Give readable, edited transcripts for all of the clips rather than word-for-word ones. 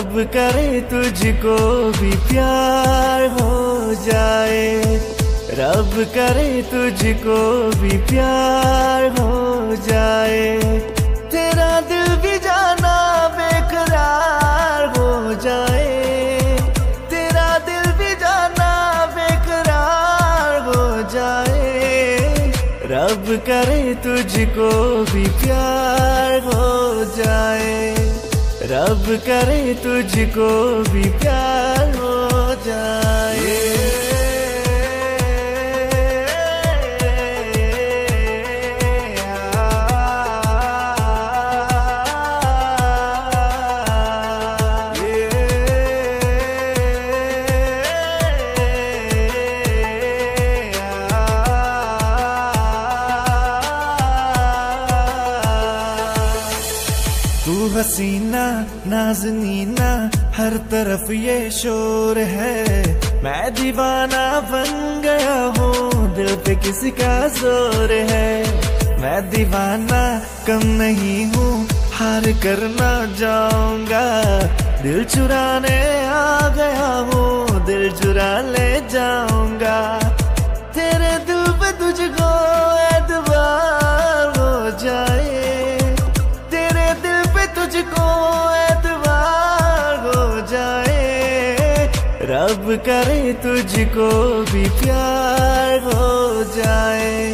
अब करे तुझको भी प्यार हो जाए, रब करे तुझको भी प्यार हो जाए, तेरा दिल भी जाना बेकरार हो जाए, तेरा दिल भी जाना बेकरार हो जाए, रब करे तुझको भी प्यार हो जाए, रब करे तुझको भी प्यार हो जाए। तू हसीना नाज़नीना हर तरफ ये शोर है, मैं दीवाना बन गया हूँ दिल पे किसी का जोर है, मैं दीवाना कम नहीं हूँ हार कर ना जाऊंगा, दिल चुराने आ गया हूँ दिल चुरा ले जाऊंगा, तेरे दिल पे तुझको एतबार हो जाए, तुझको एतबार हो जाए, रब करे तुझको भी प्यार हो जाए,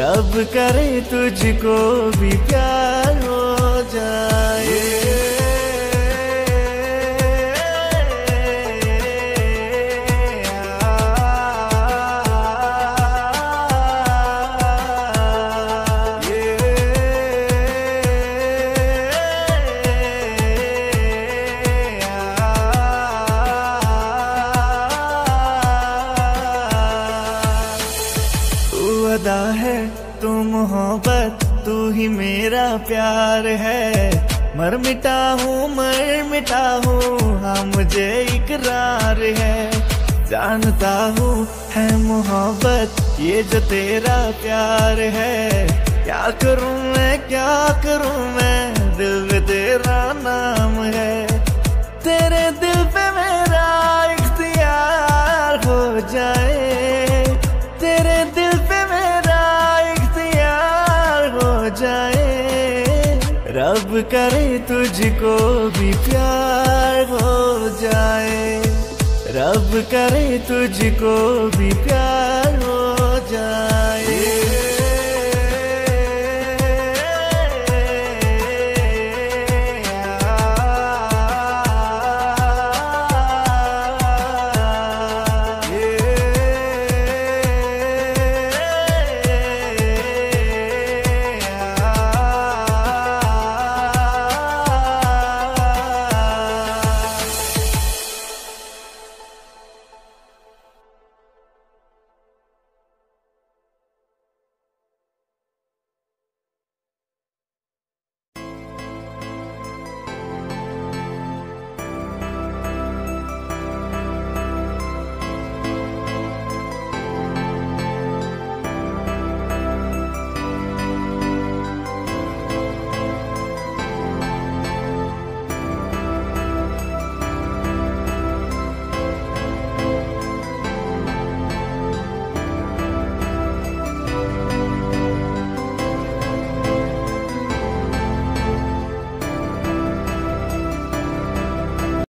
रब करे तुझको भी प्यार हो जाए। अदा है तू मोहब्बत तू ही मेरा प्यार है, मर मिटा हूँ हाँ मुझे इकरार है, जानता हूँ है मोहब्बत ये जो तेरा प्यार है, क्या करूँ मैं क्या करूँ मैं दिल में तेरा नाम है, तेरे दिल पे मेरा इख्तियार हो जाए, तेरे दिल पे मेरा इख्तियार हो जाए, रब करे तुझको भी प्यार हो जाए, रब करे तुझको भी प्यार